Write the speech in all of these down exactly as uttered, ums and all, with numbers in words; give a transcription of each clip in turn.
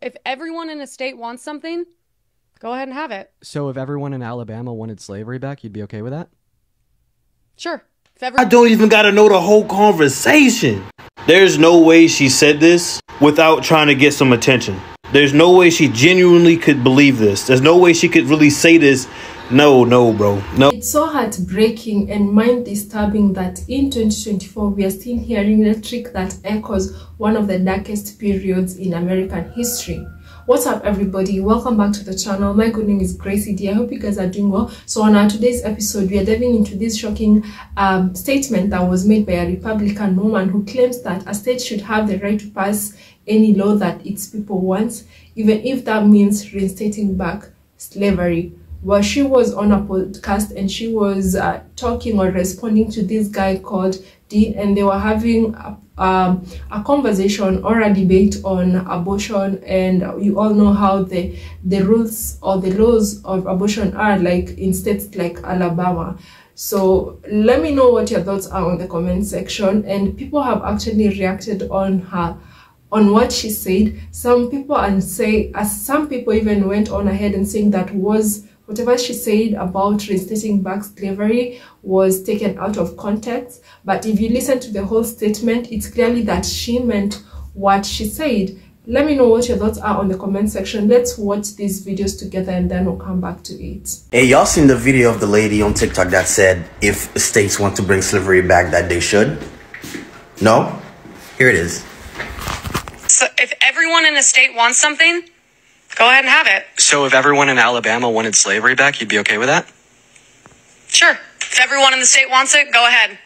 If everyone in a state wants something, go ahead and have it. So if everyone in Alabama wanted slavery back, you'd be okay with that? Sure. If everyone I don't even got to know the whole conversation. There's no way she said this without trying to get some attention. There's no way she genuinely could believe this. There's no way she could really say this. No, no, bro. No. It's so heartbreaking and mind-disturbing that in twenty twenty-four, we are still hearing rhetoric that echoes one of the darkest periods in American history. What's up, everybody? Welcome back to the channel. My good name is Gracey D. I hope you guys are doing well. So on our today's episode, we are diving into this shocking um, statement that was made by a Republican woman who claims that a state should have the right to pass any law that its people want, even if that means reinstating back slavery. Well, she was on a podcast and she was uh, talking or responding to this guy called Dean, and they were having a, um, a conversation or a debate on abortion. And you all know how the the rules or the laws of abortion are, like in states like Alabama. So let me know what your thoughts are on the comment section. And people have actually reacted on her. On what she said. Some people and say, as some people even went on ahead and saying that was whatever she said about reinstating back slavery was taken out of context. But if you listen to the whole statement, it's clearly that she meant what she said. Let me know what your thoughts are on the comment section. Let's watch these videos together and then we'll come back to it. Hey, y'all seen the video of the lady on TikTok that said if states want to bring slavery back that they should? No? Here it is. So if everyone in a state wants something, go ahead and have it. So if everyone in Alabama wanted slavery back, you'd be okay with that? Sure. If everyone in the state wants it, go ahead.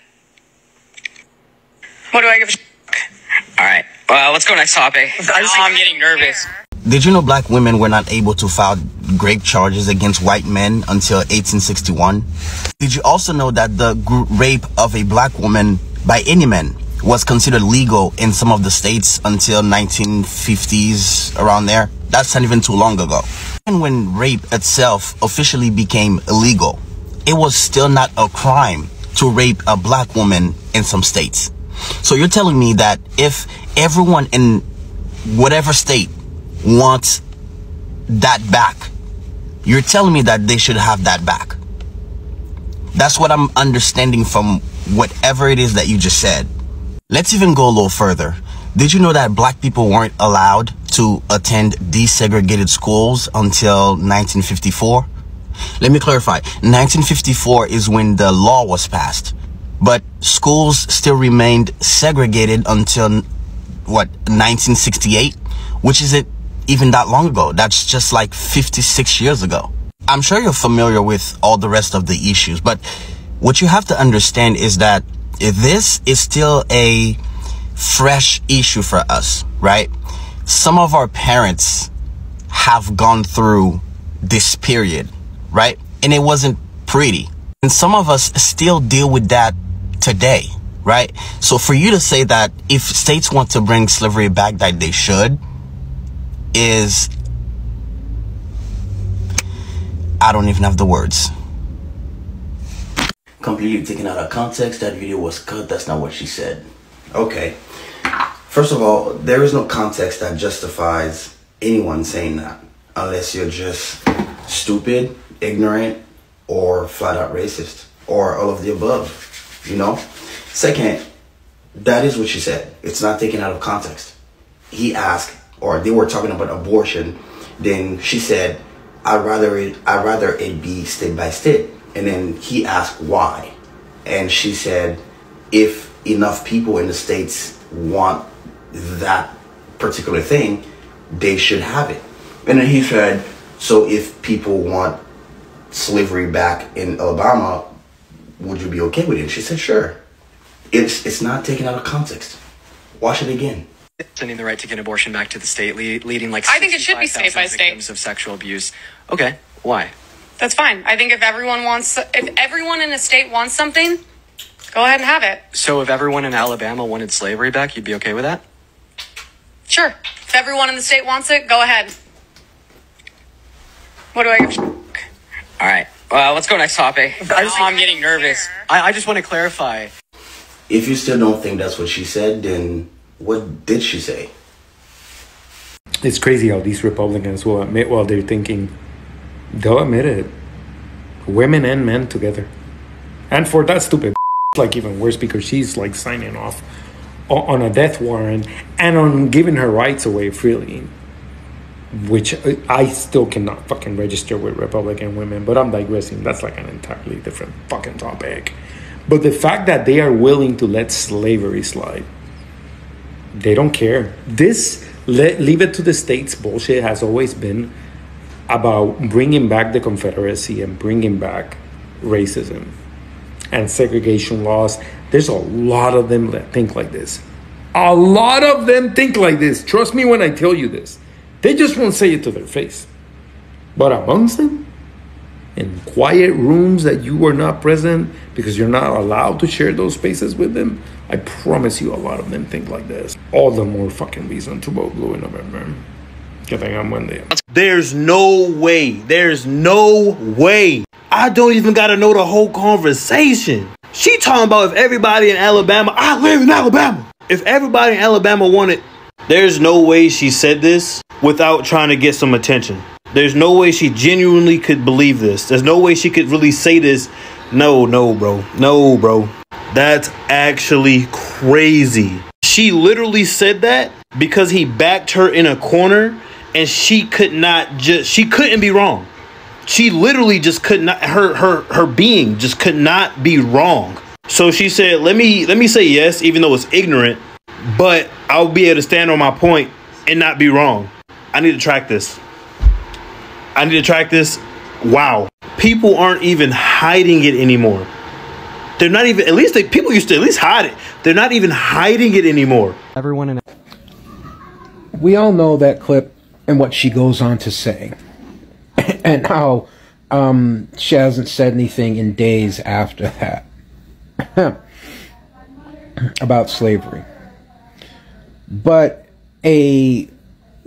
What do I give a sh**? All right. Well, let's go next topic. I'm getting nervous. Did you know black women were not able to file rape charges against white men until eighteen sixty-one? Did you also know that the rape of a black woman by any man was considered legal in some of the states until nineteen fifties, around there? That's not even too long ago. And when rape itself officially became illegal, it was still not a crime to rape a black woman in some states. So you're telling me that if everyone in whatever state wants that back, you're telling me that they should have that back? That's what I'm understanding from whatever it is that you just said. Let's even go a little further. Did you know that black people weren't allowed to attend desegregated schools until nineteen fifty-four? Let me clarify. nineteen fifty-four is when the law was passed, but schools still remained segregated until, what, nineteen sixty-eight? Which isn't even that long ago. That's just like fifty-six years ago. I'm sure you're familiar with all the rest of the issues, but what you have to understand is that this is still a fresh issue for us, right? Some of our parents have gone through this period, right? And it wasn't pretty. And some of us still deal with that today, right? So for you to say that if states want to bring slavery back that they should is, I don't even have the words. Completely taken out of context. That video was cut. That's not what she said. Okay, first of all, there is no context that justifies anyone saying that, unless you're just stupid, ignorant, or flat out racist, or all of the above, you know. Second, that is what she said. It's not taken out of context. He asked, or they were talking about abortion, then she said, I'd rather it I'd rather it be state by state. And then he asked why. And she said, if enough people in the states want that particular thing, they should have it. And then he said, so if people want slavery back in Alabama, would you be okay with it? And she said, sure. It's, it's not taken out of context. Watch it again. Sending the right to get abortion back to the state, le leading like I think it should be state by state. Victims of sexual abuse. Okay, why? That's fine. I think if everyone wants, if everyone in a state wants something, go ahead and have it. So if everyone in Alabama wanted slavery back, you'd be okay with that? Sure. If everyone in the state wants it, go ahead. What do I give a sh**? All right. Well, let's go next topic. I just, I'm getting nervous. I, I just want to clarify. If you still don't think that's what she said, then what did she say? It's crazy how these Republicans will admit while they're thinking. They'll admit it. Women and men together. And for that stupid b- like even worse, because she's like signing off on a death warrant and on giving her rights away freely, which I still cannot fucking register with Republican women. But I'm digressing. That's like an entirely different fucking topic. But the fact that they are willing to let slavery slide, they don't care. This let, leave it to the states bullshit has always been about bringing back the Confederacy and bringing back racism and segregation laws. There's a lot of them that think like this. A lot of them think like this. Trust me when I tell you this. They just won't say it to their face. But amongst them, in quiet rooms that you are not present because you're not allowed to share those spaces with them, I promise you a lot of them think like this. All the more fucking reason to vote blue in November. Good thing I'm Monday. There's no way. There's no way. I don't even gotta know the whole conversation. She talking about if everybody in Alabama, I live in Alabama. If everybody in Alabama wanted, there's no way she said this without trying to get some attention. There's no way she genuinely could believe this. There's no way she could really say this. No, no, bro. No, bro. That's actually crazy. She literally said that because he backed her in a corner and she could not just, she couldn't be wrong. She literally just could not, her her her being just could not be wrong. So she said, let me let me say yes, even though it's ignorant, but I'll be able to stand on my point and not be wrong. I need to track this. I need to track this. Wow. People aren't even hiding it anymore. They're not even, at least they, people used to at least hide it. They're not even hiding it anymore. Everyone in. We all know that clip and what she goes on to say. And how um, she hasn't said anything in days after that about slavery. But a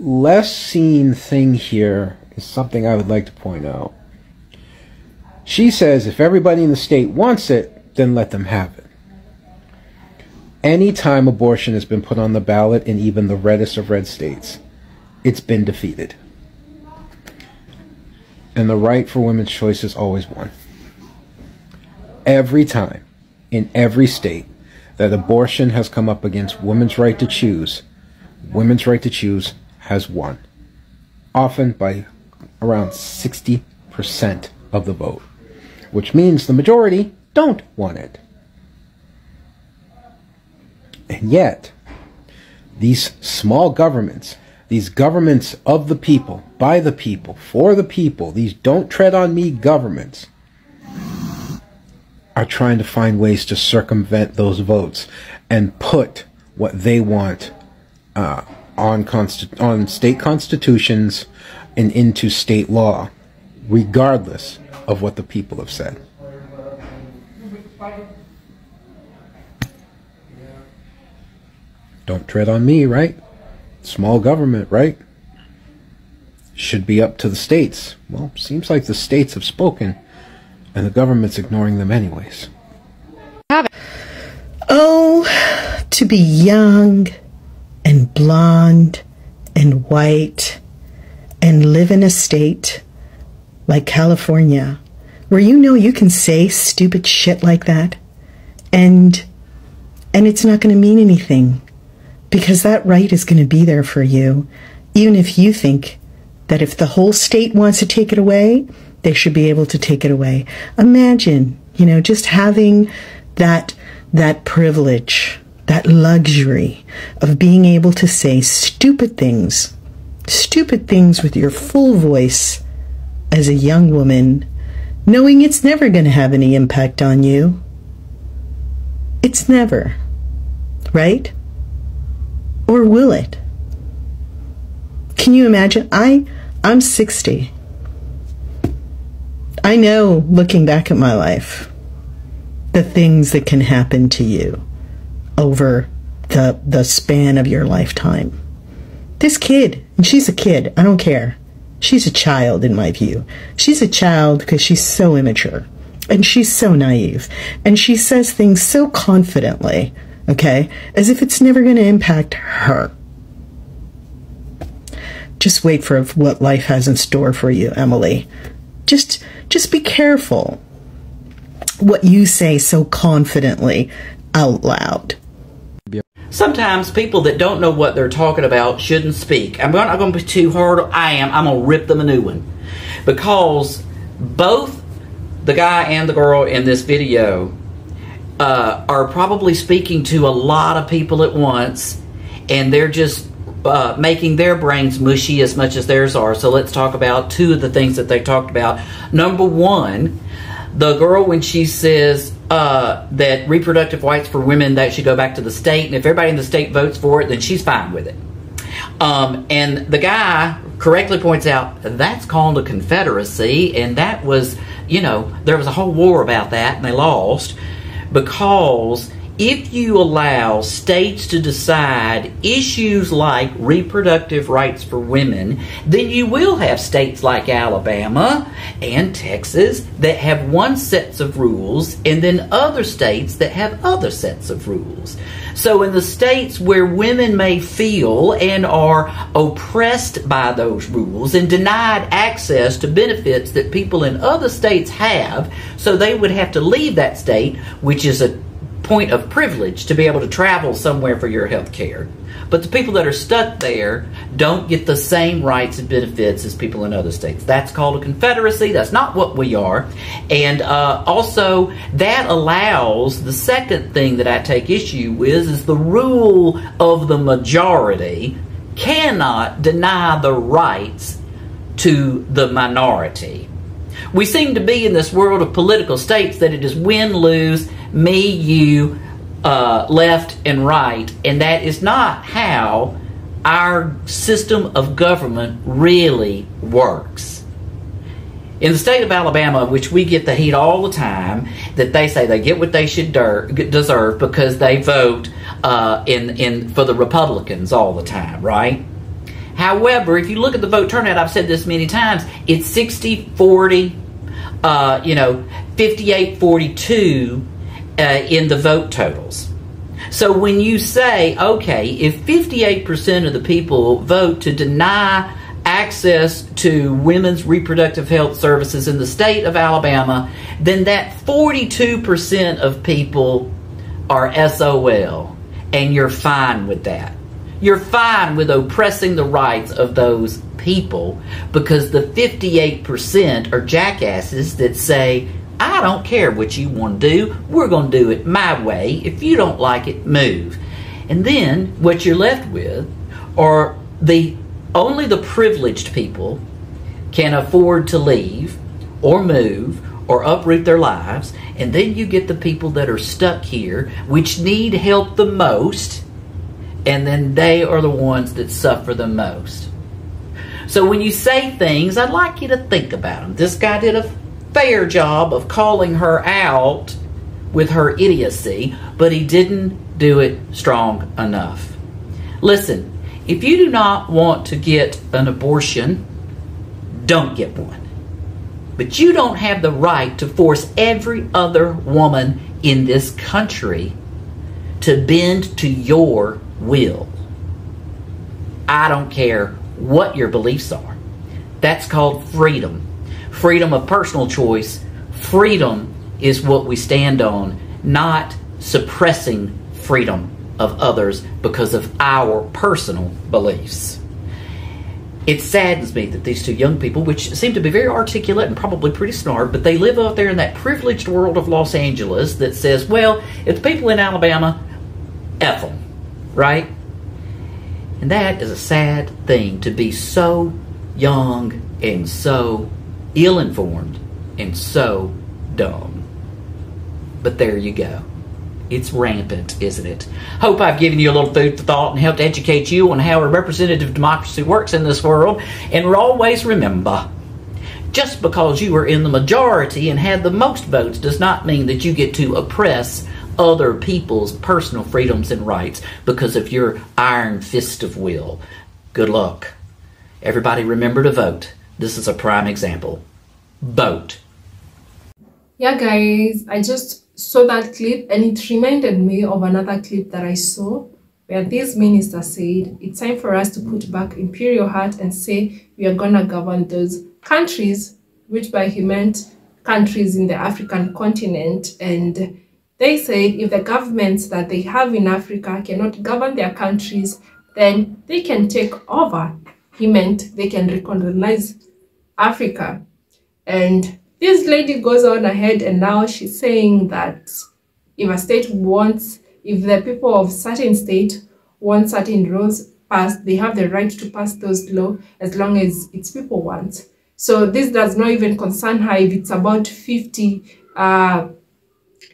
less seen thing here is something I would like to point out. She says if everybody in the state wants it, then let them have it. Any time abortion has been put on the ballot in even the reddest of red states, it's been defeated. And the right for women's choice is always won. Every time, in every state, that abortion has come up against women's right to choose, women's right to choose has won. Often by around sixty percent of the vote. Which means the majority don't want it. And yet, these small governments, these governments of the people, by the people, for the people, these don't tread on me governments, are trying to find ways to circumvent those votes and put what they want uh, on, consti- on state constitutions and into state law, regardless of what the people have said. Don't tread on me, right? Small government, right? Should be up to the states. Well, seems like the states have spoken, and the government's ignoring them anyways. Oh, to be young and blonde and white and live in a state like California, where you know you can say stupid shit like that, and and it's not going to mean anything. Because that right is going to be there for you, even if you think that if the whole state wants to take it away, they should be able to take it away. Imagine, you know, just having that, that privilege, that luxury of being able to say stupid things, stupid things with your full voice as a young woman, knowing it's never going to have any impact on you. It's never, right? Or will it? Can you imagine? I, I'm sixty. I know, looking back at my life, the things that can happen to you over the, the span of your lifetime. This kid, and she's a kid, I don't care. She's a child in my view. She's a child because she's so immature. And she's so naive. And she says things so confidently. Okay, as if it's never going to impact her. Just wait for what life has in store for you, Emily. Just, just be careful what you say so confidently out loud. Sometimes people that don't know what they're talking about shouldn't speak. I'm not going to be too hard. I am. I'm going to rip them a new one. Because both the guy and the girl in this video uh, are probably speaking to a lot of people at once. And they're just uh, making their brains mushy as much as theirs are. So let's talk about two of the things that they talked about. Number one, the girl, when she says uh, that reproductive rights for women, that should go back to the state, and if everybody in the state votes for it, then she's fine with it. Um, and the guy correctly points out, that's called a confederacy, and that was, you know, there was a whole war about that, and they lost, because if you allow states to decide issues like reproductive rights for women, then you will have states like Alabama and Texas that have one sets of rules, and then other states that have other sets of rules. So in the states where women may feel and are oppressed by those rules and denied access to benefits that people in other states have, so they would have to leave that state, which is a point of privilege to be able to travel somewhere for your health care. But the people that are stuck there don't get the same rights and benefits as people in other states. That's called a confederacy. That's not what we are. And uh, also, that allows, the second thing that I take issue with is the rule of the majority cannot deny the rights to the minority. We seem to be in this world of political states that it is win, lose, me, you, uh, left, and right. And that is not how our system of government really works. In the state of Alabama, which we get the heat all the time, that they say they get what they should deserve because they vote uh, in, in for the Republicans all the time, right? However, if you look at the vote turnout, I've said this many times, it's sixty forty, uh, you know, fifty-eight forty-two uh, in the vote totals. So when you say, okay, if fifty-eight percent of the people vote to deny access to women's reproductive health services in the state of Alabama, then that forty-two percent of people are S O L, and you're fine with that. You're fine with oppressing the rights of those people because the fifty-eight percent are jackasses that say, I don't care what you want to do. We're going to do it my way. If you don't like it, move. And then what you're left with are the only the privileged people can afford to leave or move or uproot their lives. And then you get the people that are stuck here, which need help the most, and then they are the ones that suffer the most. So when you say things, I'd like you to think about them. This guy did a fair job of calling her out with her idiocy, but he didn't do it strong enough. Listen, if you do not want to get an abortion, don't get one. But you don't have the right to force every other woman in this country to bend to your will. I don't care what your beliefs are. That's called freedom. Freedom of personal choice. Freedom is what we stand on, not suppressing freedom of others because of our personal beliefs. It saddens me that these two young people, which seem to be very articulate and probably pretty smart, but they live out there in that privileged world of Los Angeles that says, well, it's people in Alabama, F them. Right? And that is a sad thing, to be so young and so ill-informed and so dumb. But there you go. It's rampant, isn't it? Hope I've given you a little food for thought and helped educate you on how a representative democracy works in this world. And always remember, just because you are in the majority and had the most votes does not mean that you get to oppress other people's personal freedoms and rights because of your iron fist of will. Good luck. Everybody remember to vote. This is a prime example. Vote. Yeah guys, I just saw that clip and it reminded me of another clip that I saw where this minister said, it's time for us to put back imperial heart and say we are gonna govern those countries, which by he meant countries in the African continent. And they said if the governments that they have in Africa cannot govern their countries, then they can take over. He meant they can recolonize Africa. And this lady goes on ahead, and now she's saying that if a state wants, if the people of certain state want certain laws passed, they have the right to pass those laws as long as its people want. So this does not even concern her if it's about fifty,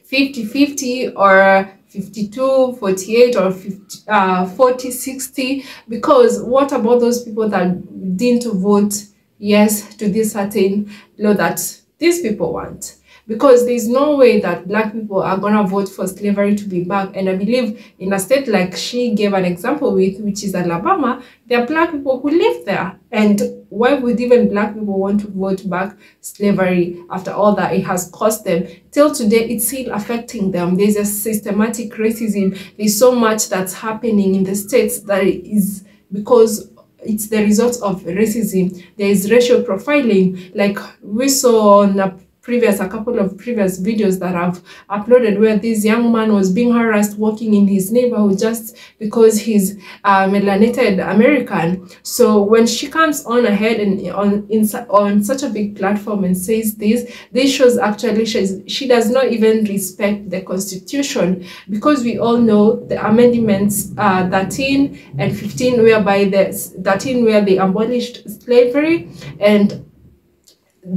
fifty fifty or fifty-two forty-eight or forty sixty, because what about those people that didn't vote yes to this certain law that these people want? Because there's no way that black people are gonna vote for slavery to be back. And I believe in a state like she gave an example with, which is Alabama, there are black people who live there. And why would even black people want to vote back slavery after all that it has cost them? Till today, it's still affecting them. There's a systematic racism. There's so much that's happening in the states that is because it's the result of racism. There is racial profiling, like we saw on a previous a couple of previous videos that I've uploaded, where this young man was being harassed walking in his neighborhood just because he's uh, melanated American. So when she comes on ahead and on in, on such a big platform and says this, this shows actually she, she does not even respect the Constitution, because we all know the amendments uh, thirteen and fifteen, whereby the thirteen where they abolished slavery, and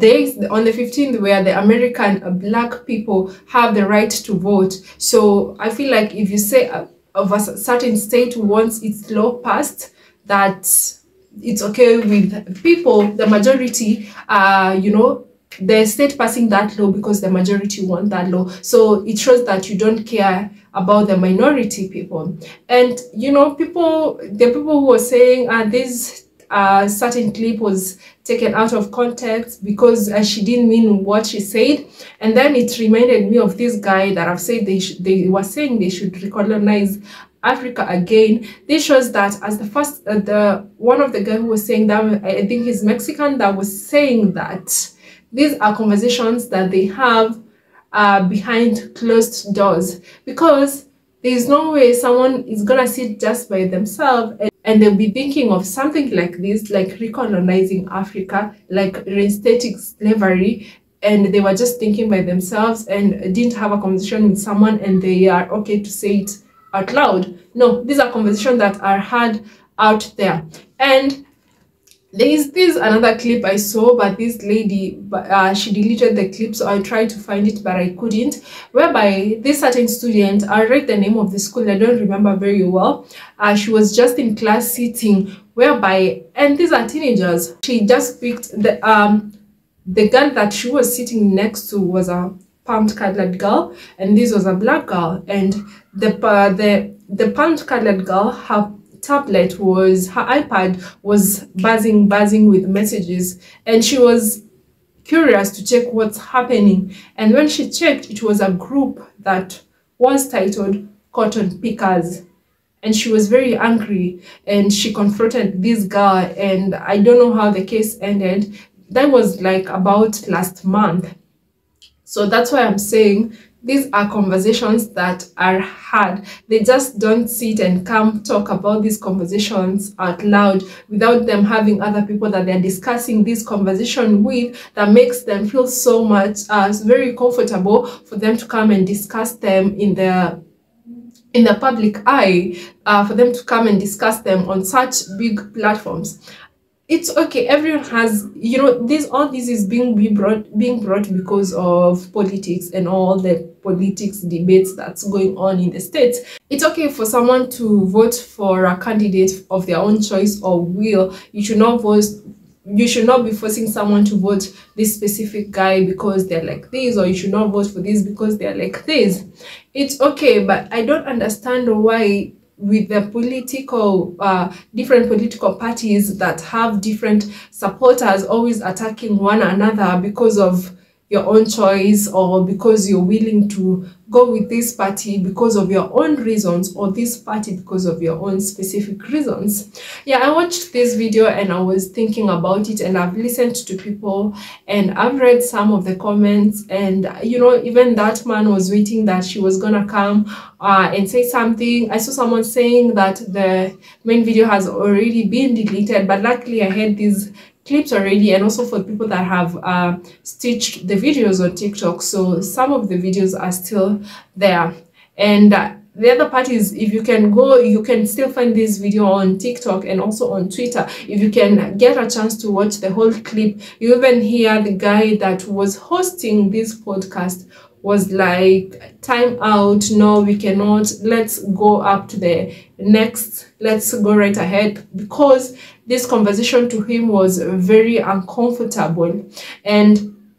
They, on the fifteenth, where the American uh, black people have the right to vote. So I feel like if you say uh, of a certain state wants its law passed, that it's okay with people, the majority, uh, you know, the state passing that law because the majority want that law. So it shows that you don't care about the minority people. And, you know, people, the people who are saying uh, these Uh, certain clip was taken out of context because uh, she didn't mean what she said. And then it reminded me of this guy that I've said they, they were saying they should recolonize Africa again. This shows that as the first, uh, the one of the guys who was saying that, I think he's Mexican, that was saying that these are conversations that they have uh, behind closed doors, because there's no way someone is gonna sit just by themselves and And they'll be thinking of something like this, like recolonizing Africa, like reinstating slavery. And they were just thinking by themselves and didn't have a conversation with someone, and they are okay to say it out loud. No, these are conversations that are had out there. And there is this another clip I saw, but this lady, uh, she deleted the clip, so I tried to find it, but I couldn't, whereby this certain student, I read the name of the school, I don't remember very well, uh, she was just in class sitting, whereby, and these are teenagers, she just picked, the um, the girl that she was sitting next to was a palm-colored girl, and this was a black girl, and the, uh, the, the palm-colored girl, her tablet was her iPad was buzzing buzzing with messages, and she was curious to check what's happening. And when she checked, it was a group that was titled Cotton Pickers, and she was very angry, and she confronted this girl, and I don't know how the case ended. That was like about last month. So that's why I'm saying these are conversations that are had. They just don't sit and come talk about these conversations out loud without them having other people that they're discussing this conversation with, that makes them feel so much as uh, very comfortable for them to come and discuss them in the in the public eye, uh, for them to come and discuss them on such big platforms. It's okay, everyone has, you know, this all this is being be brought being brought because of politics and all the politics debates that's going on in the states. It's okay for someone to vote for a candidate of their own choice or will. You should not vote, you should not be forcing someone to vote this specific guy because they're like this, or you should not vote for this because they're like this. It's okay, but I don't understand why with the political uh different political parties that have different supporters always attacking one another because of your own choice, or because you're willing to go with this party because of your own reasons, or this party because of your own specific reasons. Yeah, I watched this video and I was thinking about it, and I've listened to people and I've read some of the comments, and you know, even that man was waiting that she was gonna come uh, and say something. I saw someone saying that the main video has already been deleted, but luckily I had these clips already, and also for people that have uh, stitched the videos on TikTok, so some of the videos are still there. And uh, the other part is, if you can go, you can still find this video on TikTok and also on Twitter. If you can get a chance to watch the whole clip, you even hear the guy that was hosting this podcast was like, time out, no, we cannot, let's go up to the next, let's go right ahead, because this conversation to him was very uncomfortable. And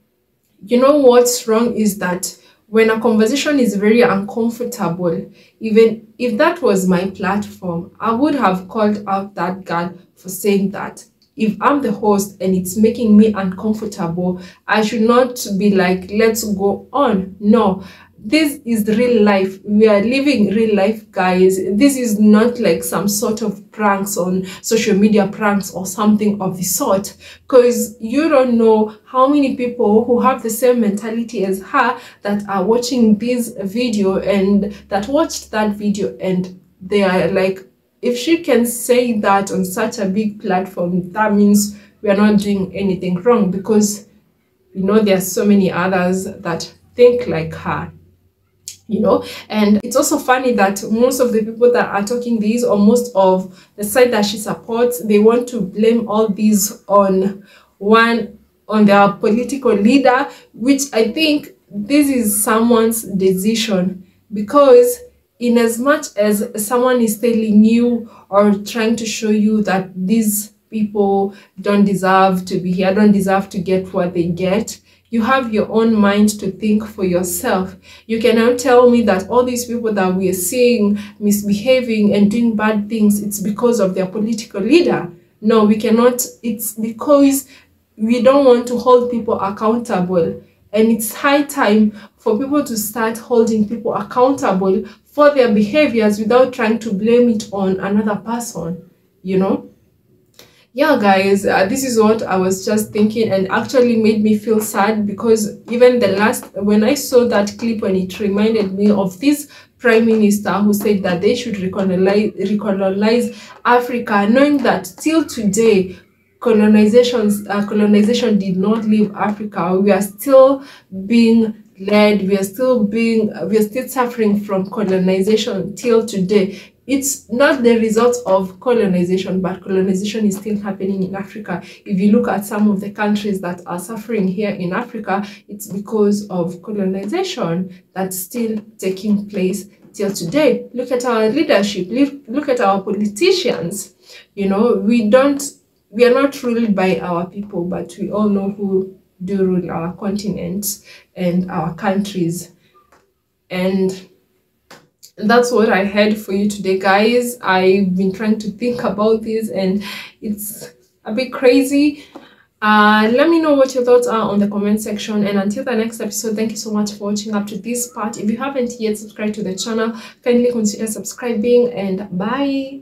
you know what's wrong is that when a conversation is very uncomfortable, even if that was my platform, I would have called out that girl for saying that. If I'm the host and it's making me uncomfortable, I should not be like, let's go on. No, this is real life. We are living real life, guys. This is not like some sort of pranks on social media, pranks or something of the sort, because you don't know how many people who have the same mentality as her that are watching this video and that watched that video, and they are like, if she can say that on such a big platform, that means we are not doing anything wrong, because you know there are so many others that think like her, you know. And it's also funny that most of the people that are talking these, or most of the side that she supports, they want to blame all these on one, on their political leader, which I think this is someone's decision, because in as much as someone is telling you or trying to show you that these people don't deserve to be here, don't deserve to get what they get, you have your own mind to think for yourself. You cannot tell me that all these people that we're seeing misbehaving and doing bad things, it's because of their political leader. No, we cannot. It's because we don't want to hold people accountable. And it's high time for people to start holding people accountable for their behaviors without trying to blame it on another person, you know. Yeah, guys, uh, this is what I was just thinking, and actually made me feel sad, because even the last, when I saw that clip, when it reminded me of this Prime Minister who said that they should recolonize, recolonize Africa, knowing that till today colonizations uh, colonization did not leave Africa. We are still being led, we are still being we are still suffering from colonization till today. It's not the result of colonization, but colonization is still happening in Africa. If you look at some of the countries that are suffering here in Africa, it's because of colonization that's still taking place till today. Look at our leadership, look at our politicians, you know. We don't We are not ruled by our people, but we all know who do rule our continent and our countries. And that's what I had for you today, guys. I've been trying to think about this, and it's a bit crazy. Uh, let me know what your thoughts are on the comment section, and until the next episode, thank you so much for watching up to this part. If you haven't yet subscribed to the channel, kindly consider subscribing, and bye.